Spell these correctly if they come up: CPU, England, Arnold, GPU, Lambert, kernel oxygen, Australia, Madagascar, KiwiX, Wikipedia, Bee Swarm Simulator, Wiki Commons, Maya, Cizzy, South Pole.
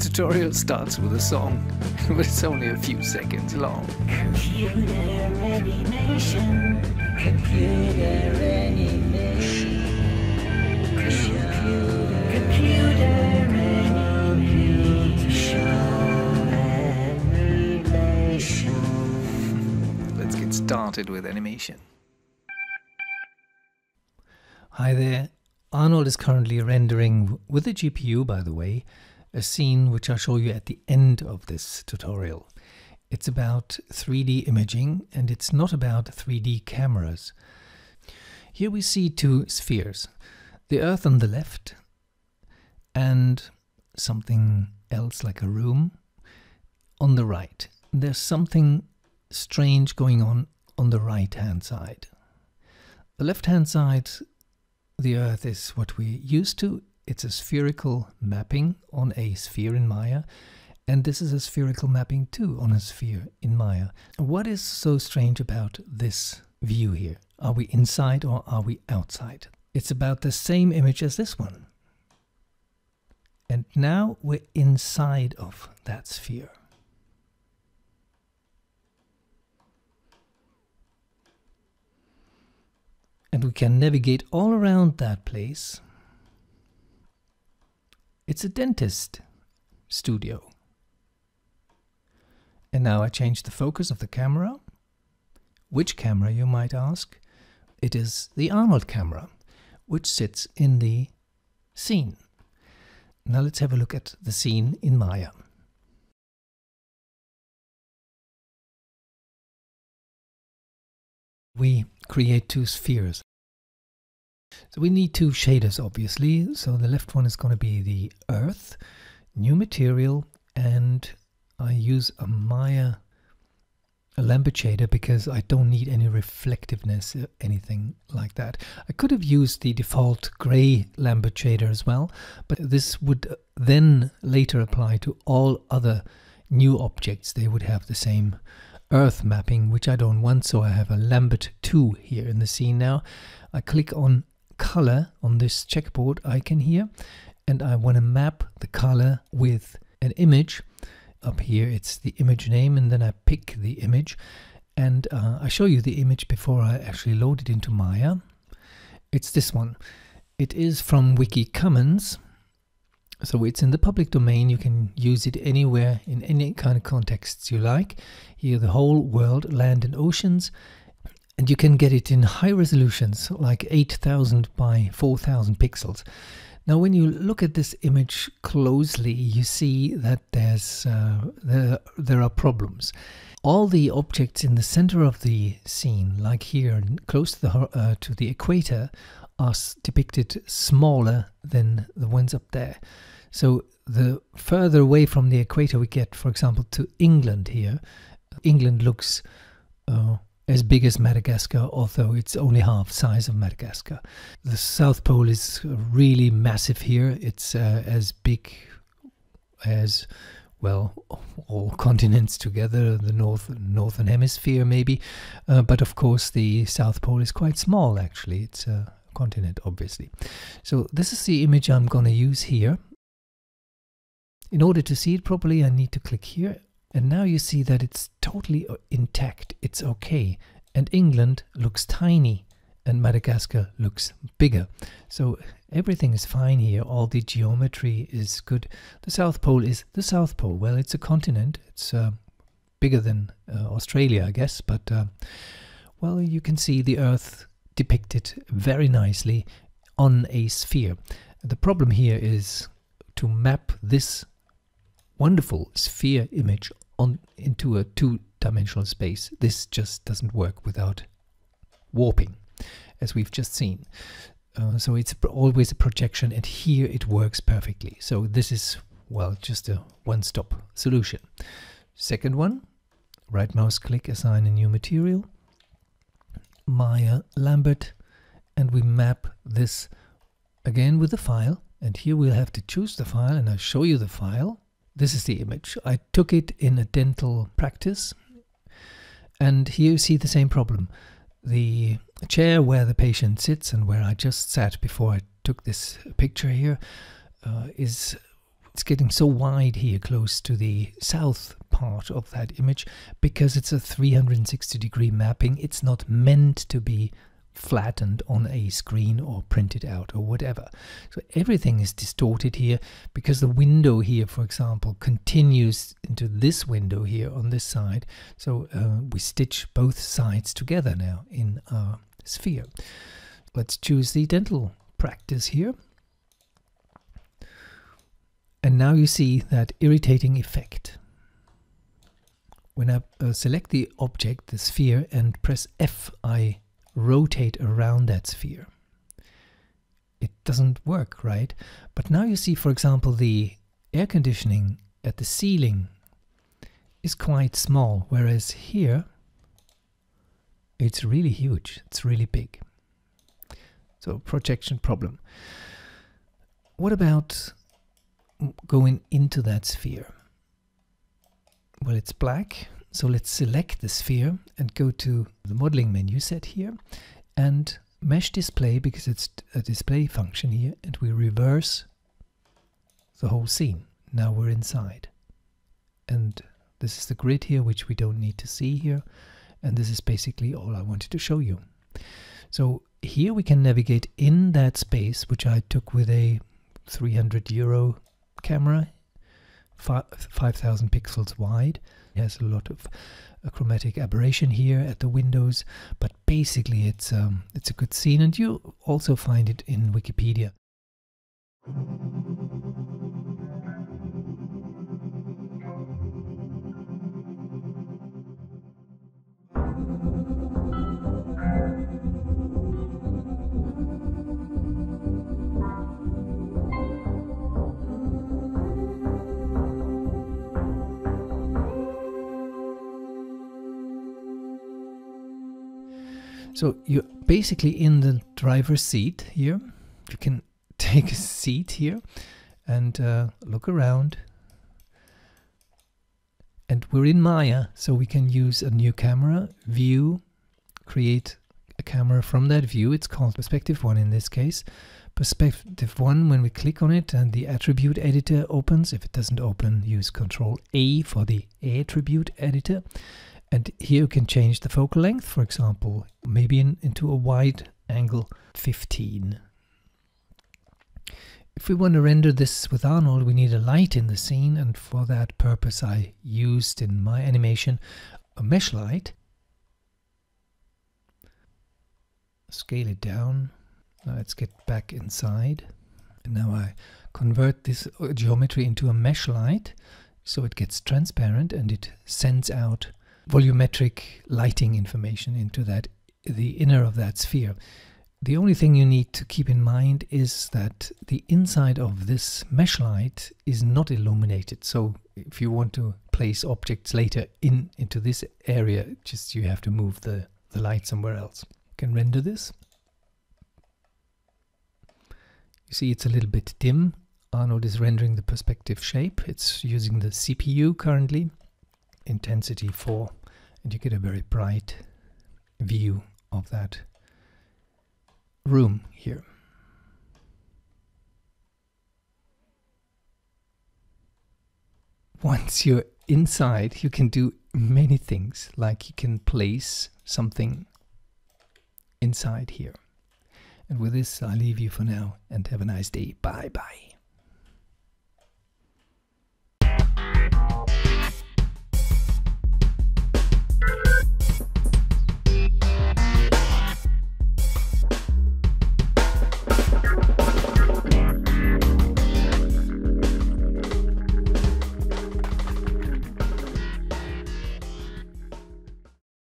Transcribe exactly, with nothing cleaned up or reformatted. tutorial starts with a song, but it's only a few seconds long. Computer animation. Computer animation. Computer, computer animation. Animation. Let's get started with animation. Hi there. Arnold is currently rendering, with a G P U by the way, a scene which I'll show you at the end of this tutorial. It's about three D imaging, and it's not about three D cameras. Here we see two spheres, the Earth on the left and something else like a room on the right. There's something strange going on on the right hand side. The left hand side, the Earth, is what we're used to. It's a spherical mapping on a sphere in Maya, and this is a spherical mapping too on a sphere in Maya. What is so strange about this view here? Are we inside or are we outside? It's about the same image as this one. And now we're inside of that sphere. And we can navigate all around that place. It's a dentist studio. And now I change the focus of the camera. Which camera, you might ask? It is the Arnold camera, which sits in the scene. Now let's have a look at the scene in Maya. We create two spheres. So we need two shaders, obviously. So the left one is going to be the Earth, new material, and I use a Maya, a Lambert shader, because I don't need any reflectiveness or anything like that. I could have used the default grey Lambert shader as well, but this would then later apply to all other new objects. They would have the same Earth mapping, which I don't want, so I have a Lambert two here in the scene now. I click on color on this checkboard icon here, and I want to map the color with an image. Up here it's the image name, and then I pick the image, and uh, I show you the image before I actually load it into Maya. It's this one. It is from Wiki Commons, so it's in the public domain. You can use it anywhere in any kind of contexts you like. Here the whole world, land and oceans. And you can get it in high resolutions, like eight thousand by four thousand pixels. Now, when you look at this image closely, you see that there's uh, there, there are problems. All the objects in the center of the scene, like here, close to the, uh, to the equator, are depicted smaller than the ones up there. So the further away from the equator we get, for example, to England here, England looks Uh, as big as Madagascar, although it's only half size of Madagascar. The South Pole is really massive here. It's uh, as big as, well, all continents together, the north northern hemisphere maybe. Uh, but of course the South Pole is quite small actually. It's a continent, obviously. So this is the image I'm going to use here. In order to see it properly, I need to click here. And now you see that it's totally intact, it's okay. And England looks tiny and Madagascar looks bigger. So everything is fine here, all the geometry is good. The South Pole is the South Pole. Well, it's a continent, it's uh, bigger than uh, Australia, I guess. But, uh, well, you can see the Earth depicted very nicely on a sphere. The problem here is to map this wonderful sphere image on into a two-dimensional space. This just doesn't work without warping, as we've just seen. Uh, so it's always a projection, and here it works perfectly. So this is, well, just a one-stop solution. Second one, right mouse click, assign a new material, Maya Lambert, and we map this again with the file. And here we'll have to choose the file, and I'll show you the file. This is the image. I took it in a dental practice, and here you see the same problem. The chair where the patient sits and where I just sat before I took this picture here uh, is It's getting so wide here close to the south part of that image because it's a three hundred sixty degree mapping. It's not meant to be flattened on a screen or printed out or whatever. So everything is distorted here because the window here, for example, continues into this window here on this side. So uh, we stitch both sides together now in our sphere. Let's choose the dental practice here. And now you see that irritating effect. When I uh, select the object, the sphere, and press F, I rotate around that sphere. It doesn't work, right? But now you see, for example, the air conditioning at the ceiling is quite small, whereas here it's really huge, it's really big. So projection problem. What about going into that sphere? Well, it's black, so let's select the sphere and go to the modeling menu set here and mesh display, because it's a display function here, and we reverse the whole scene. Now we're inside, and this is the grid here, which we don't need to see here, and this is basically all I wanted to show you. So here we can navigate in that space, which I took with a three hundred euro camera, five thousand pixels wide. It has a lot of uh, chromatic aberration here at the windows, but basically it's um, it's a good scene, and you also find it in Wikipedia. So you're basically in the driver's seat here. You can take a seat here and uh, look around. And we're in Maya, so we can use a new camera, view, create a camera from that view. It's called Perspective one in this case. Perspective one, when we click on it and the attribute editor opens. If it doesn't open, use control A for the attribute editor. And here you can change the focal length, for example, maybe in, into a wide angle fifteen. If we want to render this with Arnold, we need a light in the scene, and for that purpose I used in my animation a mesh light. Scale it down. Now let's get back inside. And now I convert this geometry into a mesh light, so it gets transparent and it sends out volumetric lighting information into that the inner of that sphere. The only thing you need to keep in mind is that the inside of this mesh light is not illuminated. So if you want to place objects later in into this area, just you have to move the, the light somewhere else. You can render this. You see it's a little bit dim. Arnold is rendering the perspective shape. It's using the C P U currently, intensity four, and you get a very bright view of that room here. Once you're inside, you can do many things, like you can place something inside here. And with this, I leave you for now, and have a nice day. Bye bye.